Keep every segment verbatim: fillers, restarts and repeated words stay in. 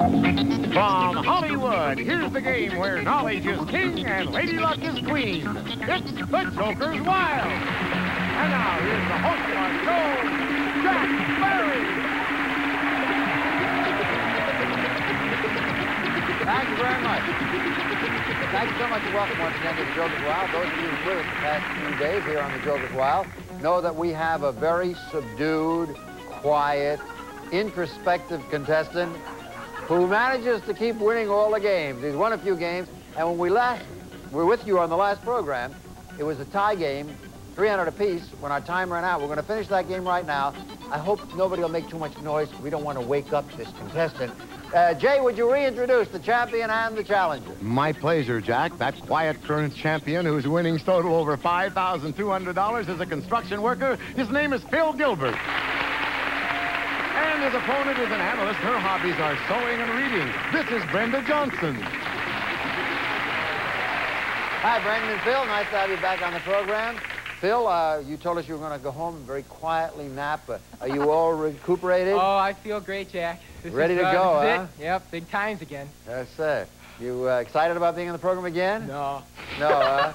From Hollywood, here's the game where knowledge is king and lady luck is queen. It's the Joker's Wild. And now here's the host of our show, Jack Barry. Thank you very much. Thanks so much and welcome once again to the Joker's Wild. Those of you who've been with us the past few days here on the Joker's Wild know that we have a very subdued, quiet, introspective contestant who manages to keep winning all the games. He's won a few games, and when we last were with you on the last program, it was a tie game, three hundred apiece. When our time ran out, we're gonna finish that game right now. I hope nobody will make too much noise. We don't wanna wake up this contestant. Uh, Jay, would you reintroduce the champion and the challenger? My pleasure, Jack. That quiet current champion whose winnings total over five thousand two hundred dollars is a construction worker. His name is Phil Gilbert. And his opponent is an analyst. Her hobbies are sewing and reading. This is Brenda Johnson. Hi, Brenda and Phil. Nice to have you back on the program. Phil, uh, you told us you were going to go home and very quietly nap. Uh, are you all recuperated? Oh, I feel great, Jack. This Ready is, to uh, go, this huh? Is it. Yep, big times again. That's it. You uh, excited about being on the program again? No. No, uh? uh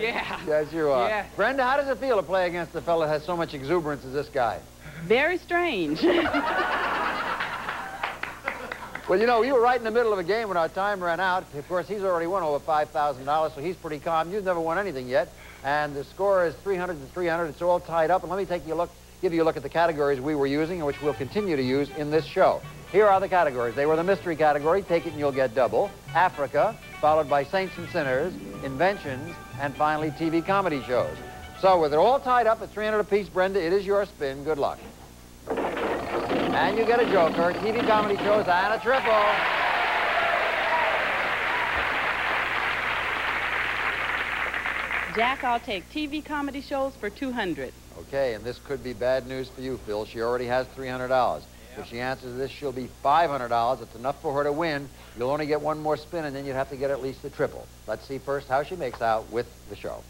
yeah. Yes, you are. Yeah. Brenda, how does it feel to play against the fellow that has so much exuberance as this guy? Very strange. Well, you know, you were right in the middle of a game when our time ran out. Of course, he's already won over five thousand dollars, so he's pretty calm. You've never won anything yet. And the score is three hundred to three hundred. It's all tied up. And let me take you a look, give you a look at the categories we were using and which we'll continue to use in this show. Here are the categories. They were the mystery category, take it and you'll get double, Africa, followed by saints and sinners, inventions, and finally T V comedy shows. So with it all tied up at three hundred apiece, Brenda, it is your spin. Good luck. And you get a joker, T V comedy shows, and a triple. Jack, I'll take T V comedy shows for two hundred dollars. Okay, and this could be bad news for you, Phil. She already has three hundred dollars. Yep. If she answers this, she'll be five hundred dollars. It's enough for her to win. You'll only get one more spin, and then you'd have to get at least the triple. Let's see first how she makes out with the show.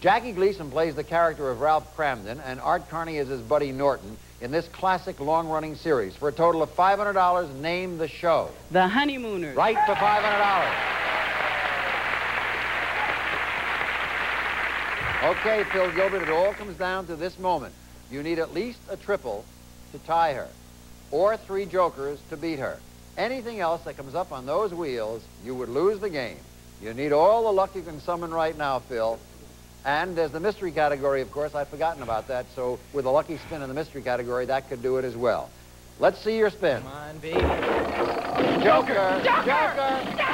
Jackie Gleason plays the character of Ralph Kramden, and Art Carney is his buddy Norton in this classic long-running series. For a total of five hundred dollars, name the show. The Honeymooners. Right for five hundred dollars. Okay, Phil Gilbert, it all comes down to this moment. You need at least a triple to tie her, or three jokers to beat her. Anything else that comes up on those wheels, you would lose the game. You need all the luck you can summon right now, Phil. And there's the mystery category, of course. I've forgotten about that. So with a lucky spin in the mystery category, that could do it as well. Let's see your spin. Come on, baby. Joker! Joker! Joker! Joker! Joker!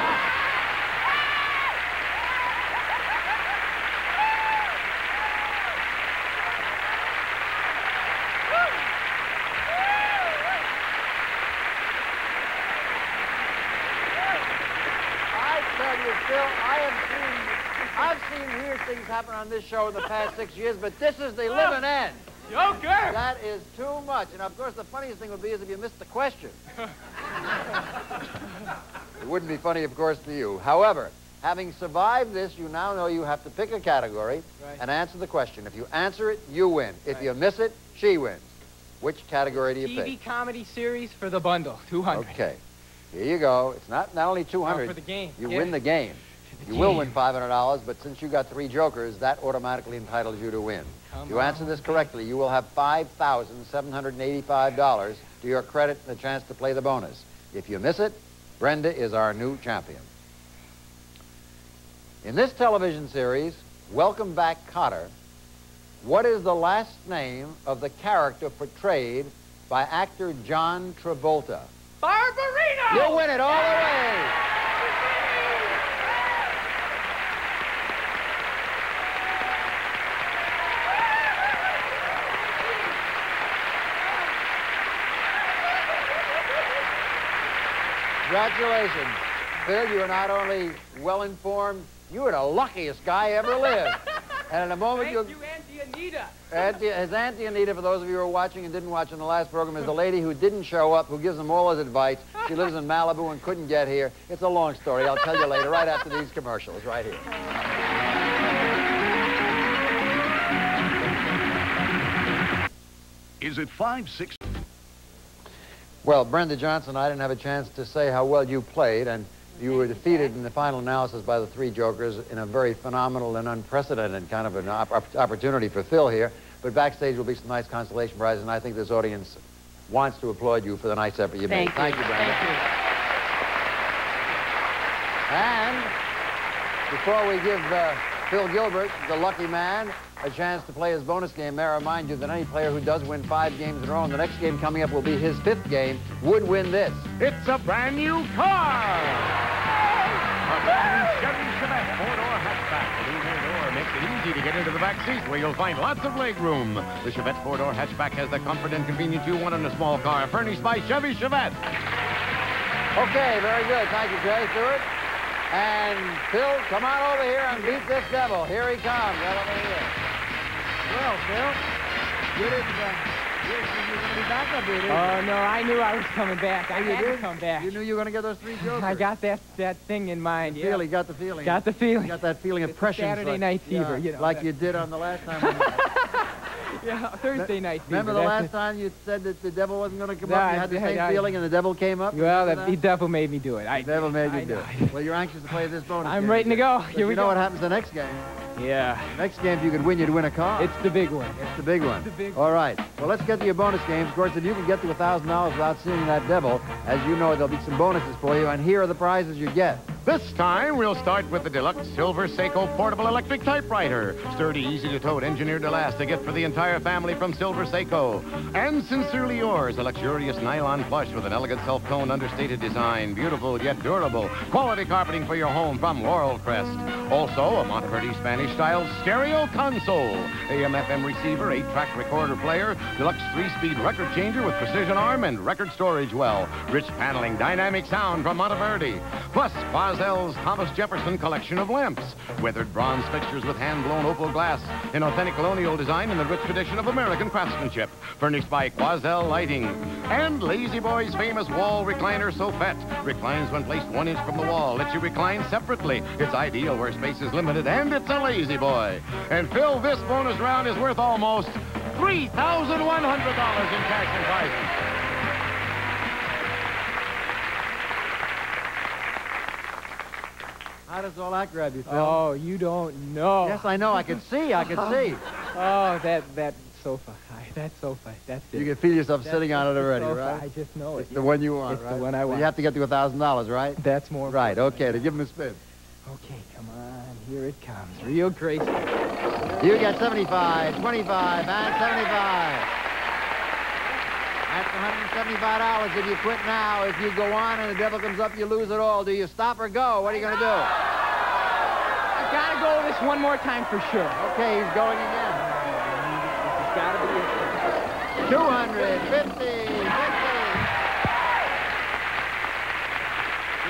Things happen on this show in the past six years, but this is the living end. Joker! That is too much. And of course, the funniest thing would be is if you missed the question. It wouldn't be funny, of course, to you. However, having survived this, you now know you have to pick a category right. and answer the question. If you answer it, you win. If right. you miss it, she wins. Which category do you T V pick? T V comedy series for the bundle, two hundred. Okay. Here you go. It's not not only two hundred. No, for the game. You yeah. win the game. You will win five hundred dollars, but since you got three jokers, that automatically entitles you to win. Come if you answer this correctly, you will have five thousand seven hundred eighty-five dollars to your credit and a chance to play the bonus. If you miss it, Brenda is our new champion. In this television series, Welcome Back, Kotter, what is the last name of the character portrayed by actor John Travolta? Barbarino! You'll win it all yeah. the way! Congratulations. Phil, you are not only well-informed, you are the luckiest guy ever lived. And in a moment you'll... Thank you, Auntie Anita. Auntie, his Auntie Anita, for those of you who are watching and didn't watch in the last program, is the lady who didn't show up, who gives them all his advice. She lives in Malibu and couldn't get here. It's a long story. I'll tell you later, right after these commercials, right here. Is it five, six... Well, Brenda Johnson, I didn't have a chance to say how well you played, and you were defeated in the final analysis by the three jokers in a very phenomenal and unprecedented kind of an op opportunity for Phil here. But backstage will be some nice consolation prizes, and I think this audience wants to applaud you for the nice effort you made. Thank you, Brenda. Thank you. And before we give uh, Phil Gilbert, the lucky man, a chance to play his bonus game, may I remind you that any player who does win five games in a row, and the next game coming up will be his fifth game, would win this. It's a brand new car! A brand new Chevy Chevette four-door hatchback. The new door makes it easy to get into the back seat, where you'll find lots of leg room. The Chevette four-door hatchback has the comfort and convenience you want in a small car, furnished by Chevy Chevette. Okay, very good. Thank you, Jay Stewart. And Phil, come on over here and beat this devil. Here he comes, right over here. Well, Phil, you didn't, uh, you didn't be back up here, did you? Oh, no, I knew I was coming back. I oh, had to come back. You knew you were going to get those three jokers. I got that, that thing in mind. You yeah. really got the feeling. Got the feeling. You got that feeling of pressure. Saturday like, night fever. Yeah, you know, like that. You did on the last time. We yeah, Thursday that, night fever. Remember the last it. time you said that the devil wasn't going to come no, up? You had the same I, feeling and the devil came up? Well, the, the devil made me do it. I, the devil made I, you do I, it. Well, you're anxious to play this bonus I'm game. ready to go. Here we go. You know what happens the next game. Yeah. Next game, if you could win, you'd win a car. It's the big one. It's the big one. It's the big one. All right. Well, let's get to your bonus games. Of course, if you can get to one thousand dollars without seeing that devil, as you know, there'll be some bonuses for you, and here are the prizes you get. This time, we'll start with the deluxe silver Seiko portable electric typewriter. Sturdy, easy-to-tote, engineered to last. A gift for the entire family from Silver Seiko. And Sincerely Yours, a luxurious nylon plush with an elegant self-toned, understated design. Beautiful, yet durable. Quality carpeting for your home from Worelcrest. Also, a Monteverdi Spanish-style stereo console. A M F M receiver, eight-track recorder player, deluxe three-speed record changer with precision arm and record storage well. Rich paneling, dynamic sound from Monteverdi. Plus, Quazelle's Thomas Jefferson collection of lamps. Weathered bronze fixtures with hand-blown opal glass in authentic colonial design and the rich tradition of American craftsmanship. Furnished by Quazelle Lighting. And Lazy Boy's famous wall recliner Sofette. Reclines when placed one inch from the wall. Lets you recline separately. It's ideal where space is limited, and it's a Lazy Boy. And Phil, this bonus round is worth almost three thousand one hundred dollars in cash and prizes. How does all that grab you, Phil? Oh, you don't know. Yes, I know. I can see. I can see. Oh, that that sofa. I, that sofa. That's it. You can feel yourself that's sitting on it already, sofa. right? I just know it. It's yeah. the one you want, it's right? It's the one I want. So you have to get to one thousand dollars, right? That's more right. Okay, to give him a spin. Okay, come on. Here it comes. Real graceful. You got seventy-five, twenty-five, and seventy-five. That's one hundred seventy-five dollars if you quit now. If you go on and the devil comes up, you lose it all. Do you stop or go? What are you going to do? I've got to go this one more time for sure. Okay, he's going again. It's got to be it. two hundred fifty, fifty,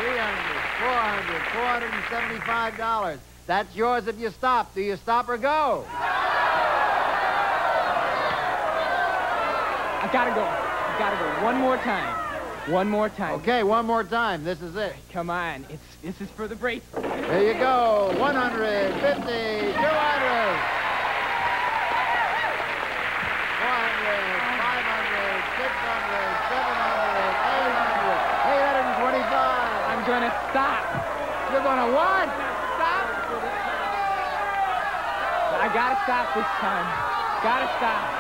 three hundred, four hundred, four hundred seventy-five dollars. That's yours if you stop. Do you stop or go? I've got to go. Gotta go one more time. One more time. Okay, one more time. This is it. Come on. It's this is for the break. There you go. one hundred fifty, two hundred, four hundred, five hundred, six hundred, seven hundred, eight hundred, eight twenty-five. I'm gonna stop. You're gonna what? Stop. I gotta stop this time. Gotta stop.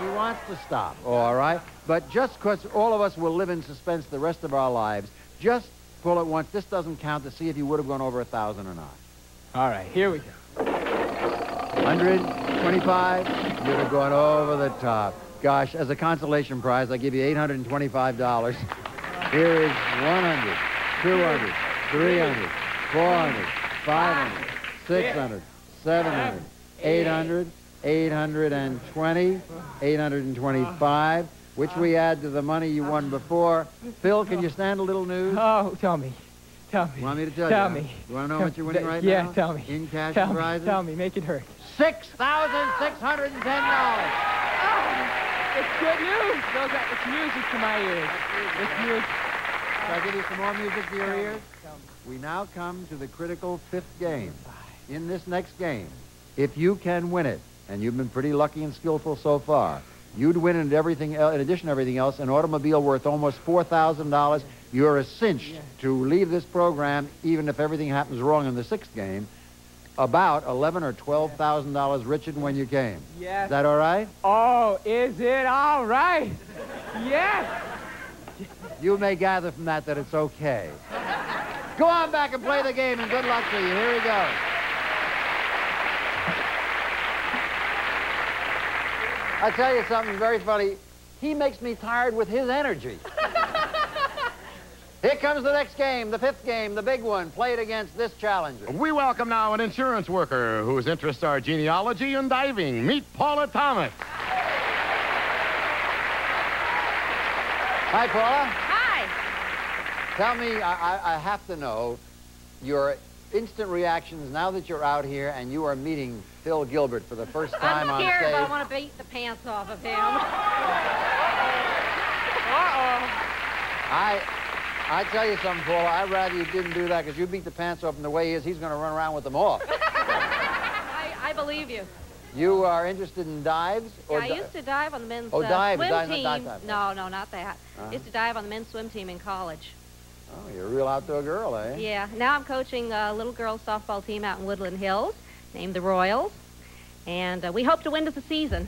He wants to stop, all right? But just because all of us will live in suspense the rest of our lives, just pull it once. This doesn't count to see if you would have gone over a thousand or not. All right, here we go. one hundred twenty-five, you'd have gone over the top. Gosh, as a consolation prize, I give you eight hundred twenty-five dollars. Here is one hundred, two hundred, three hundred, four hundred, five hundred, six hundred, seven hundred, eight hundred. eight hundred twenty, eight hundred twenty-five, which we add to the money you won before. Phil, can you stand a little news? Oh, tell me. Tell me. You want me to tell, tell you? Tell me. You want to know tell what you're winning right yeah, now? Yeah, tell me. In cash tell and prizes? Me. Tell me. Make it hurt. six thousand six hundred ten dollars. Oh, it's good news. Those are, it's music to my ears. It's music. Shall I give you some more music to your tell ears? Me. Tell me. We now come to the critical fifth game. In this next game, if you can win it, and you've been pretty lucky and skillful so far, You'd win in everything, in addition to everything else, an automobile worth almost four thousand dollars. You're a cinch yeah. to leave this program, even if everything happens wrong in the sixth game, about eleven or twelve thousand dollars richer than when you came. Yes. Is that all right? Oh, is it all right? Yes. You may gather from that that it's okay. Go on back and play the game, and good luck to you. Here we go. I tell you something very funny. He makes me tired with his energy. Here comes the next game, the fifth game, the big one, played against this challenger. We welcome now an insurance worker whose interests are genealogy and diving. Meet Paula Thomas. Hi, Paula. Hi. Tell me, I, I, I have to know your instant reactions now that you're out here and you are meeting Phil Gilbert for the first time on stage. I'm scared, but I want to beat the pants off of him. Uh-oh. I, I tell you something, Paula, I'd rather you didn't do that, because you beat the pants off him the way he is, he's going to run around with them all. I, I believe you. You are interested in dives? Or yeah, I di used to dive on the men's oh, dive, swim dive, team. Not dive, dive, no, no, not that. Uh-huh. I used to dive on the men's swim team in college. Oh, you're a real outdoor girl, eh? Yeah. Now I'm coaching a little girls' softball team out in Woodland Hills named the Royals. And uh, we hope to win this season.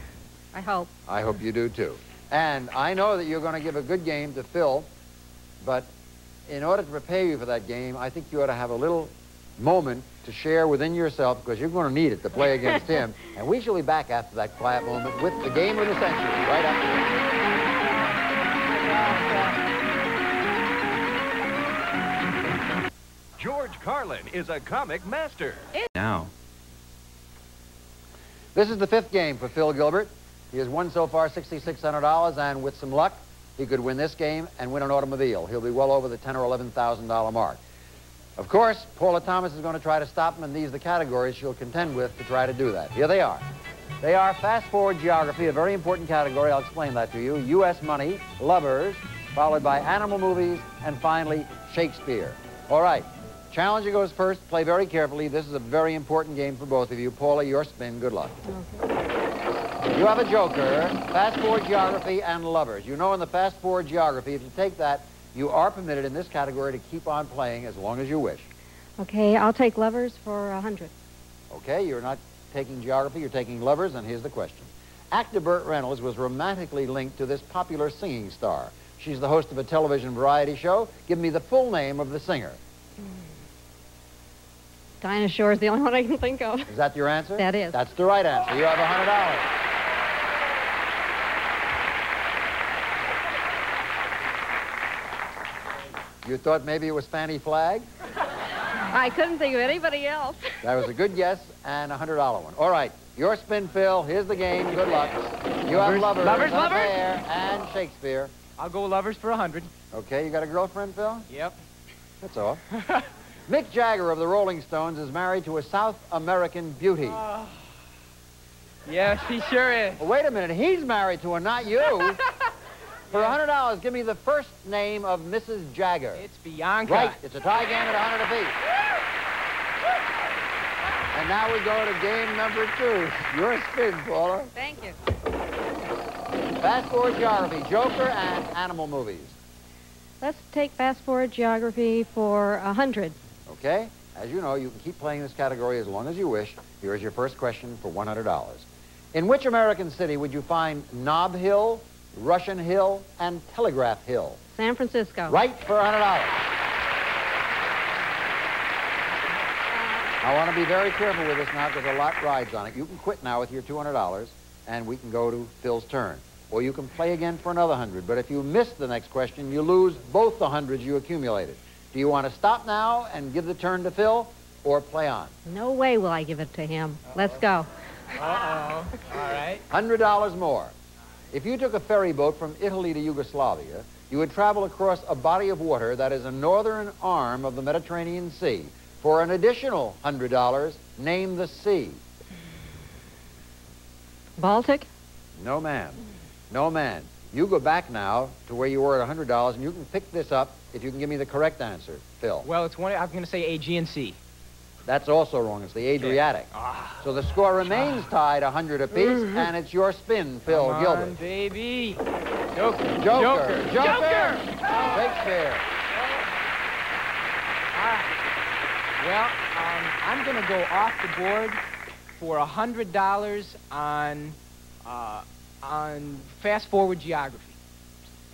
I hope. I hope you do, too. And I know that you're going to give a good game to Phil, but in order to prepare you for that game, I think you ought to have a little moment to share within yourself, because you're going to need it to play against him. And we shall be back after that quiet moment with the game of the century right after this. George Carlin is a comic master. Now. This is the fifth game for Phil Gilbert. He has won so far six thousand six hundred dollars, and with some luck, he could win this game and win an automobile. He'll be well over the ten thousand or eleven thousand dollar mark. Of course, Paula Thomas is going to try to stop him, and these are the categories she'll contend with to try to do that. Here they are. They are fast-forward geography, a very important category. I'll explain that to you. U S money, lovers, followed by animal movies, and finally, Shakespeare. All right. Challenger goes first. Play very carefully. This is a very important game for both of you. Paula, your spin. Good luck. Okay. You have a joker, fast-forward geography, and lovers. You know in the fast-forward geography, if you take that, you are permitted in this category to keep on playing as long as you wish. Okay, I'll take lovers for a hundred. Okay, you're not taking geography, you're taking lovers, and here's the question. Actor Burt Reynolds was romantically linked to this popular singing star. She's the host of a television variety show. Give me the full name of the singer. Dinah Shore is the only one I can think of. Is that your answer? That is. That's the right answer. You have a hundred dollars. You thought maybe it was Fanny Flagg? I couldn't think of anybody else. That was a good guess, and a hundred dollar one. All right, your spin, Phil. Here's the game. Good luck. You have lovers, lovers, lovers, and Shakespeare. I'll go lovers for a hundred. Okay, you got a girlfriend, Phil? Yep. That's all. Mick Jagger of the Rolling Stones is married to a South American beauty. Uh, yes, he sure is. Well, wait a minute. He's married to her, not you. For a hundred dollars, give me the first name of Missus Jagger. It's Bianca. Right. It's a tie game at a hundred apiece. And now we go to game number two. Your spin, Paula. Thank you. Fast-forward geography, Joker, and animal movies. Let's take fast-forward geography for a hundred. Okay. As you know, you can keep playing this category as long as you wish. Here is your first question for a hundred dollars. In which American city would you find Nob Hill, Russian Hill, and Telegraph Hill? San Francisco. Right, for a hundred dollars. I want to be very careful with this now, because a lot rides on it. You can quit now with your two hundred dollars, and we can go to Phil's turn. Or you can play again for another hundred. But if you miss the next question, you lose both the hundreds you accumulated. Do you want to stop now and give the turn to Phil, or play on? No way will I give it to him. Uh-oh. Let's go. Uh-oh. All right. a hundred dollars more. If you took a ferry boat from Italy to Yugoslavia, you would travel across a body of water that is a northern arm of the Mediterranean Sea. For an additional a hundred dollars, name the sea. Baltic? No, ma'am. No, ma'am. You go back now to where you were at a hundred dollars, and you can pick this up if you can give me the correct answer, Phil. Well, it's one, I'm going to say Aegean Sea. That's also wrong. It's the Adriatic. Ah. So the score remains tied, one hundred apiece, mm-hmm. and it's your spin, Phil Come Gilbert. On, baby. Joker. Joker. Joker. Joker. Joker. Oh. Shakespeare. Uh, well, um, I'm going to go off the board for one hundred dollars on, uh, on fast-forward geography.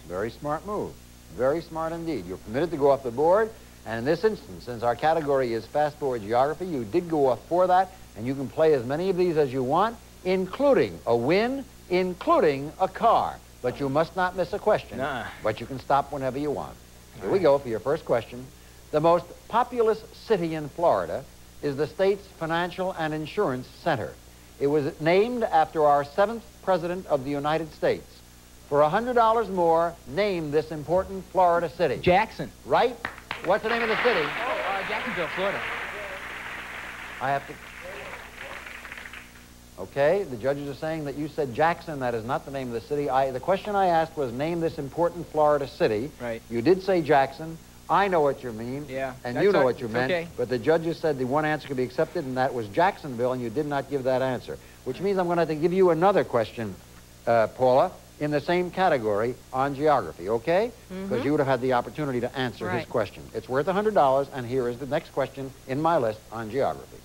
Very smart move. Very smart indeed. You're permitted to go off the board. And in this instance, since our category is fast-forward geography, you did go off for that, and you can play as many of these as you want, including a win, including a car. But you must not miss a question. Nah. But you can stop whenever you want. Here All we right. go for your first question. The most populous city in Florida is the state's financial and insurance center. It was named after our seventh president of the United States. For one hundred dollars more, name this important Florida city. Jackson. Right? What's the name of the city? Oh, uh, Jacksonville, Florida. I have to... Okay, the judges are saying that you said Jackson. That is not the name of the city. I, the question I asked was, name this important Florida city. Right. You did say Jackson. I know what you mean. Yeah. And you know what you meant. Okay. But the judges said the one answer could be accepted, and that was Jacksonville, and you did not give that answer. Which means I'm going to have to give you another question, uh, Paula, in the same category on geography, okay? Because mm-hmm. you would have had the opportunity to answer right. his question. It's worth one hundred dollars, and here is the next question in my list on geography.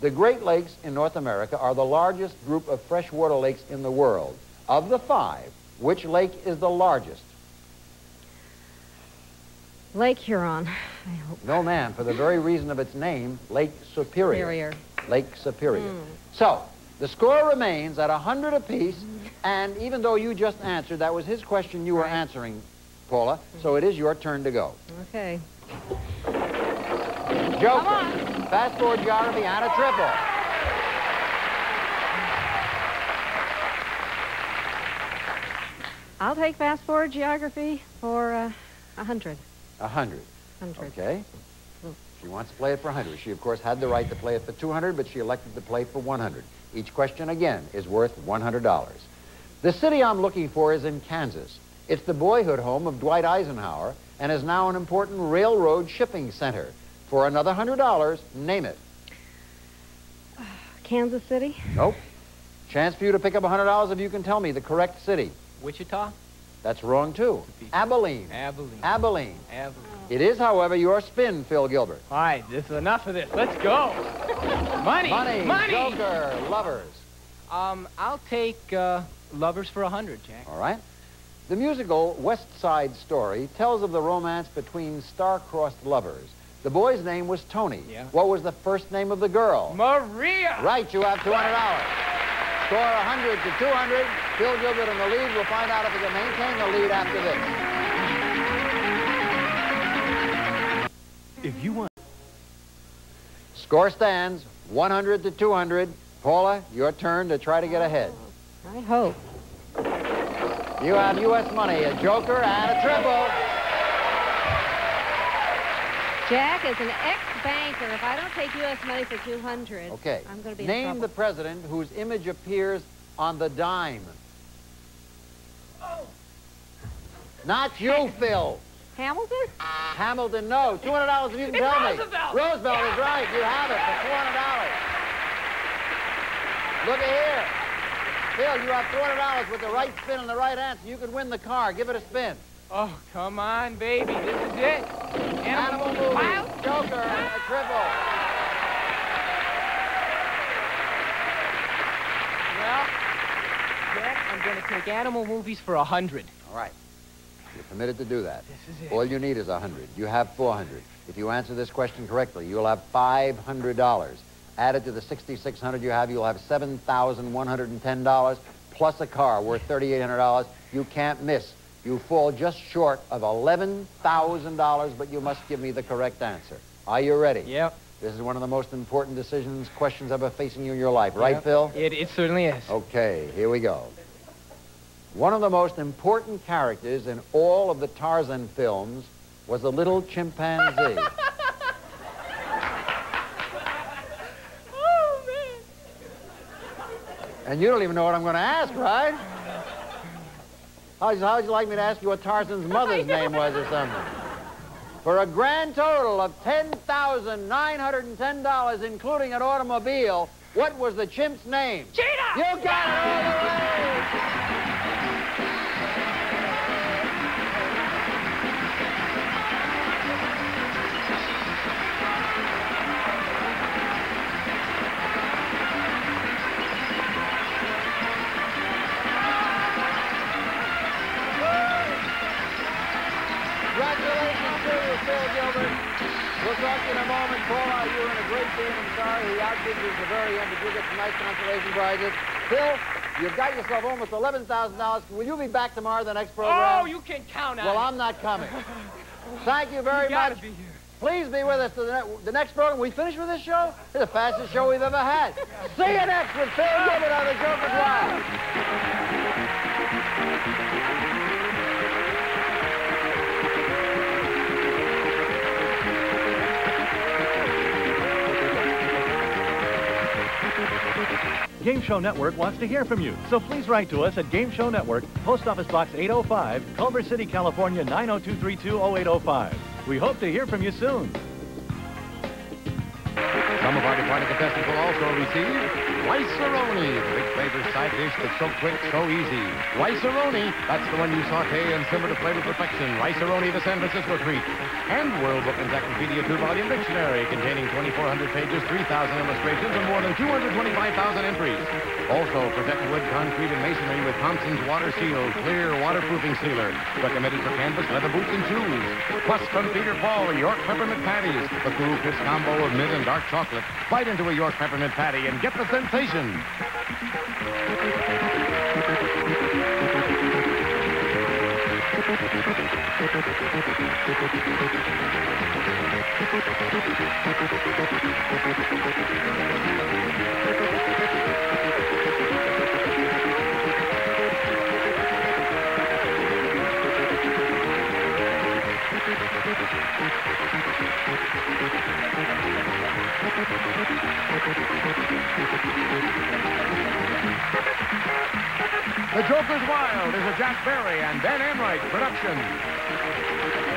The Great Lakes in North America are the largest group of freshwater lakes in the world. Of the five, which lake is the largest? Lake Huron, I hope. No, ma'am, for the very reason of its name, Lake Superior. Superior. Lake Superior. Mm. So, the score remains at one hundred apiece, and even though you just answered, that was his question you were right. answering, Paula, so it is your turn to go. Okay. Joker. Come on. Fast forward geography and a triple. I'll take fast forward geography for uh, one hundred. one hundred. one hundred. Okay. She wants to play it for one hundred. She, of course, had the right to play it for two hundred, but she elected to play for one hundred. Each question, again, is worth one hundred dollars. The city I'm looking for is in Kansas. It's the boyhood home of Dwight Eisenhower and is now an important railroad shipping center. For another one hundred dollars, name it. Uh, Kansas City? Nope. Chance for you to pick up one hundred dollars if you can tell me the correct city. Wichita? That's wrong, too. Abilene. Abilene. Abilene. Abilene. It is, however, your spin, Phil Gilbert. All right, this is enough of this. Let's go. Money. Money. Money. Joker. Lovers. Um, I'll take uh, Lovers for one hundred, Jack. All right. The musical West Side Story tells of the romance between star-crossed lovers. The boy's name was Tony. Yeah. What was the first name of the girl? Maria. Right, you have two hundred dollars. Score one hundred to two hundred. Phil Gilbert in the lead. We'll find out if he can maintain the lead after this. If you want. Score stands one hundred to two hundred. Paula, your turn to try to get ahead. I hope. You have U S money, a joker, and a triple. Jack is an ex-banker. If I don't take U S money for two hundred, okay. I'm going to be Name in trouble. The president whose image appears on the dime. Oh. Not you, Phil. Hamilton? Hamilton, no. two hundred dollars if you can it's tell Roosevelt. me. Roosevelt. Roosevelt yeah. is right. You have it for four hundred dollars. Look here. Phil, you have four hundred dollars with the right spin and the right answer. You can win the car. Give it a spin. Oh, come on, baby. This is it. Animal, Animal movie. Wild. Joker and a triple. Well, Jack, I'm going to take Animal Movies for one hundred. All right. You're permitted to do that. This is it. All you need is one hundred. You have four hundred. If you answer this question correctly, you'll have five hundred dollars. Added to the sixty-six hundred you have, you'll have seven thousand one hundred ten dollars plus a car worth thirty-eight hundred dollars. You can't miss. You fall just short of eleven thousand dollars, but you must give me the correct answer. Are you ready? Yep. This is one of the most important decisions, questions ever facing you in your life. Yep. Right, Phil? It, it certainly is. Okay, here we go. One of the most important characters in all of the Tarzan films was a little chimpanzee. Oh, man. And you don't even know what I'm going to ask, right? How'd you, how'd you like me to ask you what Tarzan's mother's name was or something? for a grand total of ten thousand nine hundred ten dollars, including an automobile. What was the chimp's name? Cheetah! You got it all the way! Congratulations to you, Phil Gilbert. We'll talk to you in a moment. Paula, you were in a great game. I'm sorry he outdid you at the very end, but you get some nice consolation prizes. Phil, you've got yourself almost eleven thousand dollars. Will you be back tomorrow, the next program? Oh, you can count on it. Well, I'm not coming. Thank you very much. Be here. Please be with us to the, ne the next program. We finish with this show? It's the fastest show we've ever had. See you next with Phil Gilbert on the Joker's Wild. Game Show Network wants to hear from you, so please write to us at Game Show Network, Post Office Box eight oh five, Culver City, California, nine oh two three two oh eight oh five. We hope to hear from you soon. Some of our departing contestants will also receive Rice-A-Roni, the rich flavor side dish that's so quick, so easy. Rice-A-Roni, that's the one you saute and simmer to flavor perfection. Rice-A-Roni, the San Francisco treat. And World Book Encyclopedia two-volume dictionary containing twenty-four hundred pages, three thousand illustrations, and more than two hundred twenty-five thousand entries. Also, protect wood, concrete, and masonry with Thompson's Water Seal, clear waterproofing sealer. Recommended for canvas, leather boots, and shoes. Plus, from Peter Paul, York peppermint patties, the cool crisp combo of mint and dark chocolate. Bite into a York peppermint patty and get the sensation. The Joker's Wild is a Jack Berry and Dan Enright production.